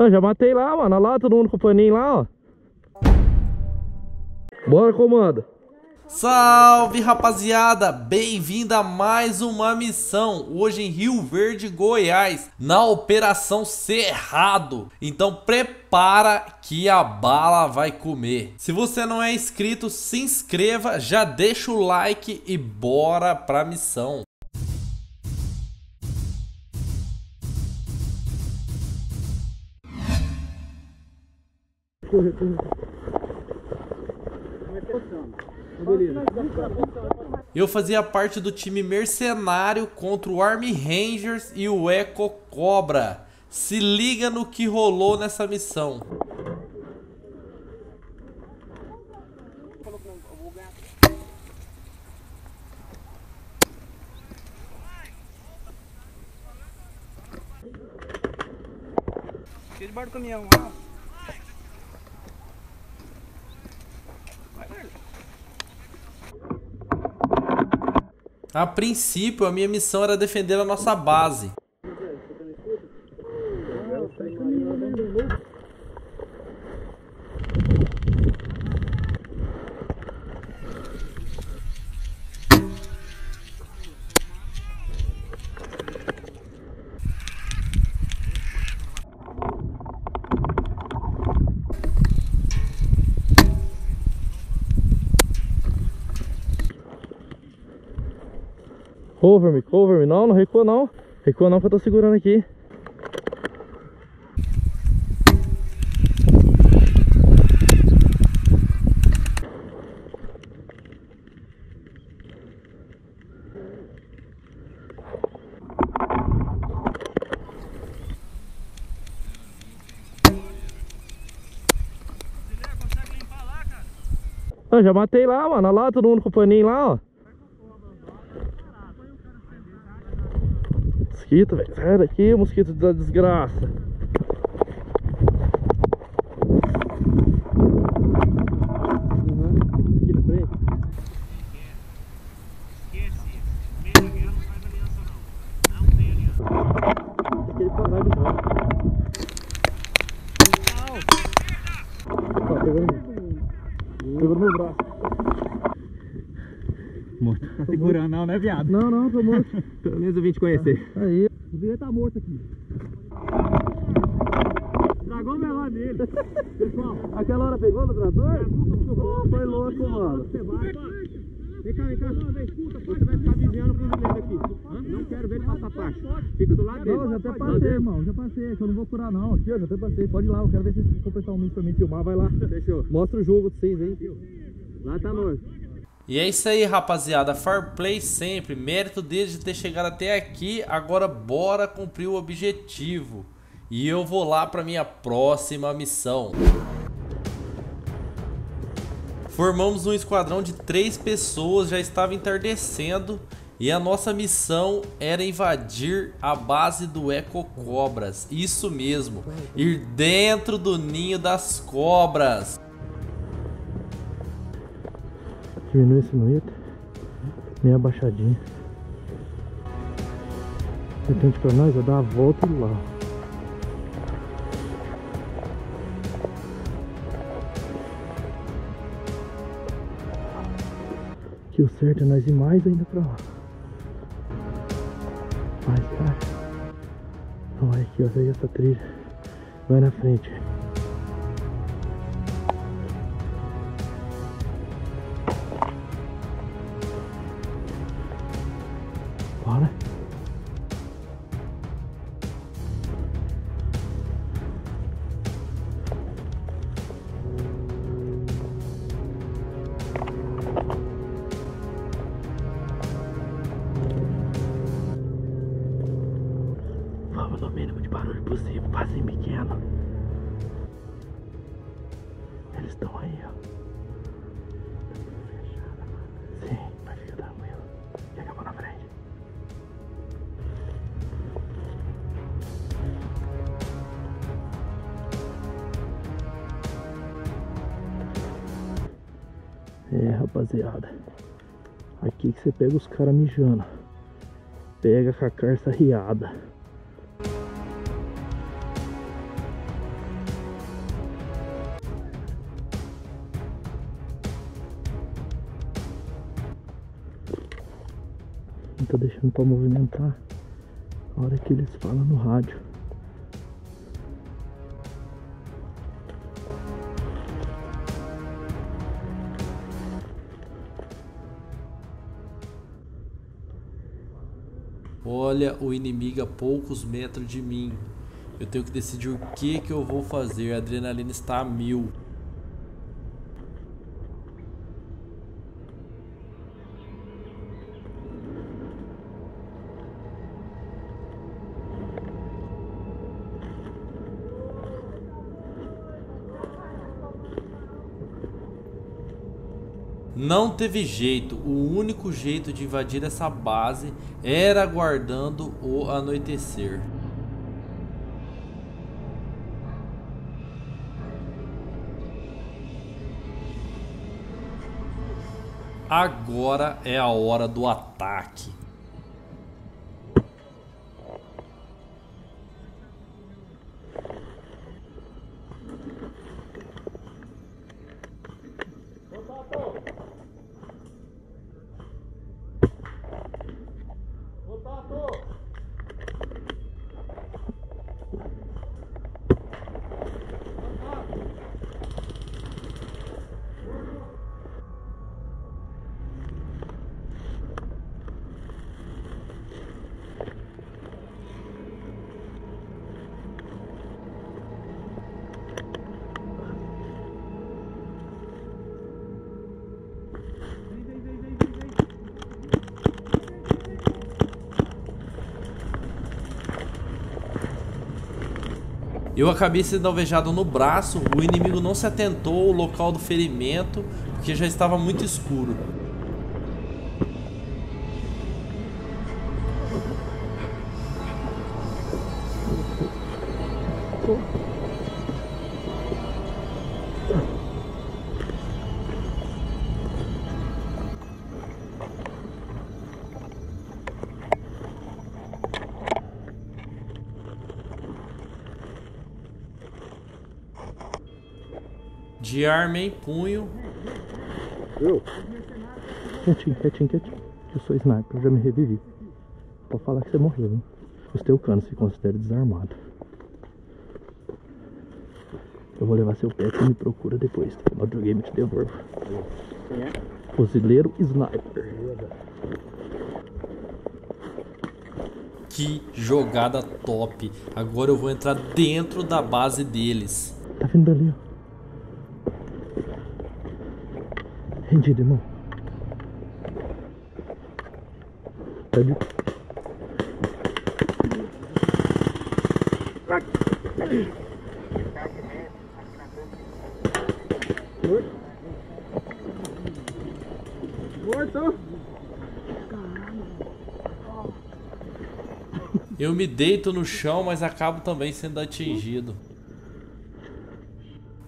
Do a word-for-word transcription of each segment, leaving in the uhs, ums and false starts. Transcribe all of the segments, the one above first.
Eu já matei lá, mano. Olha lá, todo mundo com o paninho lá, ó. Bora, comando. Salve, rapaziada! Bem-vindo a mais uma missão, hoje em Rio Verde, Goiás, na Operação Cerrado. Então prepara que a bala vai comer. Se você não é inscrito, se inscreva, já deixa o like e bora pra missão. Corre, corre. Vai passando. Beleza. Eu fazia parte do time Mercenário contra o Army Rangers e o Eco Cobra. Se liga no que rolou nessa missão. Tira debaixo do caminhão, ó. A princípio, a minha missão era defender a nossa base. Cover me, cover me, não, não recua não, recua não que eu tô segurando aqui. Eu já matei lá, mano, olha lá todo mundo com o paninho lá, ó. Mosquito, velho, sai daqui, mosquito da desgraça. Uhum. Aqui na frente. Esquece, meio da guerra não faz aliança não. Não tem aliança. Aquele parar de volta. Não! Tá, pegou no... Pegou no meu braço. Morto. Tá segurando não, né, viado? Não, não, tô morto. Pelo menos eu vim te conhecer. Aí, o Zé tá morto aqui. Tragou o melão dele. Pessoal, aquela hora pegou no trator? Oh, foi louco, mano. Vem cá, vem cá. Você vai ficar vigiando com o Fuzileiro aqui. Hã? Não quero ver ele passar parte. Fica do lado dele. Não, já até passei, irmão. Já passei. Que eu não vou curar, não. Aqui, eu já até passei. Pode ir lá. Eu quero ver se vocês completar um minuto pra mim filmar. Vai lá. Fechou. Mostra o jogo de vocês, hein? Lá tá morto. E é isso aí, rapaziada, fair play sempre, mérito deles de ter chegado até aqui, agora bora cumprir o objetivo. E eu vou lá para minha próxima missão. Formamos um esquadrão de três pessoas, já estava entardecendo e a nossa missão era invadir a base do Eco Cobras, isso mesmo, ir dentro do ninho das cobras. Diminui a sinuíta, meio abaixadinha. Tente pra nós, vai dar uma volta lá. Que o certo é nós ir mais ainda pra lá. Mais, cara. Olha aqui, ó, veio essa trilha. Vai na frente. Vamos no mínimo de barulho possível, passem pequeno. Eles estão aí, ó. É, rapaziada, aqui que você pega os caras mijando, pega com a carça riada. Não tô deixando pra movimentar a hora que eles falam no rádio. Olha o inimigo a poucos metros de mim. Eu tenho que decidir o que que eu vou fazer. A adrenalina está a mil. Não teve jeito, o único jeito de invadir essa base era aguardando o anoitecer. Agora é a hora do ataque. Eu acabei sendo alvejado no braço, o inimigo não se atentou ao local do ferimento, porque já estava muito escuro. De arma em punho. Eu. Quietinho, quietinho, quietinho. Eu sou sniper, eu já me revivi. Pra falar que você morreu, hein? Os teus canos se consideram desarmados. Eu vou levar seu pet e me procura depois. Tá? No videogame te devolvo. Quem é? Fuzileiro Sniper. Que jogada top. Agora eu vou entrar dentro da base deles. Tá vindo ali, ó. Rendido, irmão. Pede. Morto. Eu me deito no chão, mas acabo também sendo atingido.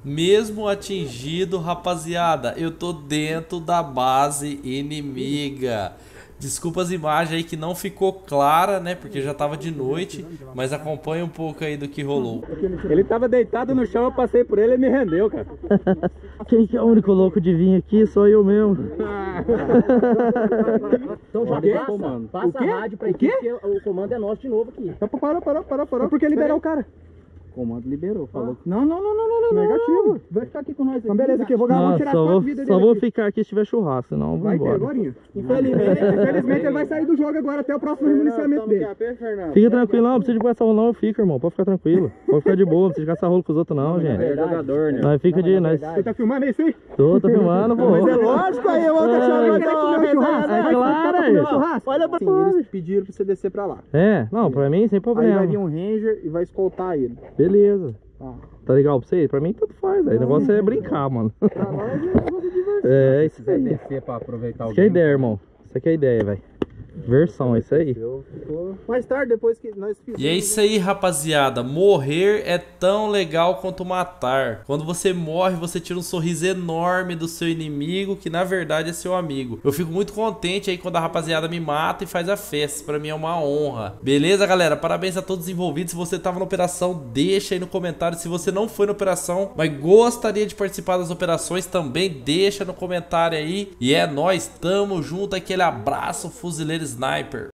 Mesmo atingido, rapaziada, eu tô dentro da base inimiga. Desculpa as imagens aí que não ficou clara, né? Porque já tava de noite, mas acompanha um pouco aí do que rolou. Ele tava deitado no chão, eu passei por ele e me rendeu, cara. Quem que é o único louco de vir aqui? Sou eu mesmo. Então já passa, mano. Passa a rádio pra equipe, que o comando é nosso de novo aqui. Parou, parou, parou, parou. Por que liberar o cara? O comando liberou, falou que... Não, não, não, não, não, não. Negativo. Vai ficar aqui com nós. Então beleza, aqui, eu vou ganhar, vamos tirar quatro vidas dele. Só vou ficar aqui se tiver churrasco, senão vai embora. Vai ter, infelizmente, infelizmente ele vai sair do jogo agora até o próximo remuniciamento dele. Fica tranquilo, não precisa de caçar rolo não, eu fico, irmão. Pode ficar tranquilo. Pode ficar de boa, não precisa de caçar rolo com os outros não, gente. É jogador, né? Nós fica de... Você tá filmando isso aí? Tô, tô filmando, pô. Mas é lógico aí, eu vou deixar ele comer churrasco. É claro, olha pra mim. Eles pediram pra você descer pra lá. É, não, pra mim sem problema. Aí vai vir um ranger e vai escoltar ele. Beleza. Ah. Tá legal pra vocês? Pra mim tanto faz, aí o negócio é brincar, mano. Pra nós é negócio de diversão. É, isso aí. Descer pra aproveitar o game. Isso que é a ideia, irmão. Isso aqui é a ideia, velho. Versão, é isso aí. Mais tarde, depois que nós fizemos. E é isso aí, rapaziada. Morrer é tão legal quanto matar. Quando você morre, você tira um sorriso enorme do seu inimigo, que na verdade é seu amigo. Eu fico muito contente aí quando a rapaziada me mata e faz a festa. Pra mim é uma honra. Beleza, galera? Parabéns a todos os envolvidos. Se você tava na operação, deixa aí no comentário. Se você não foi na operação, mas gostaria de participar das operações, também deixa no comentário aí. E é nóis, tamo junto. Aquele abraço, fuzileiro Sniper.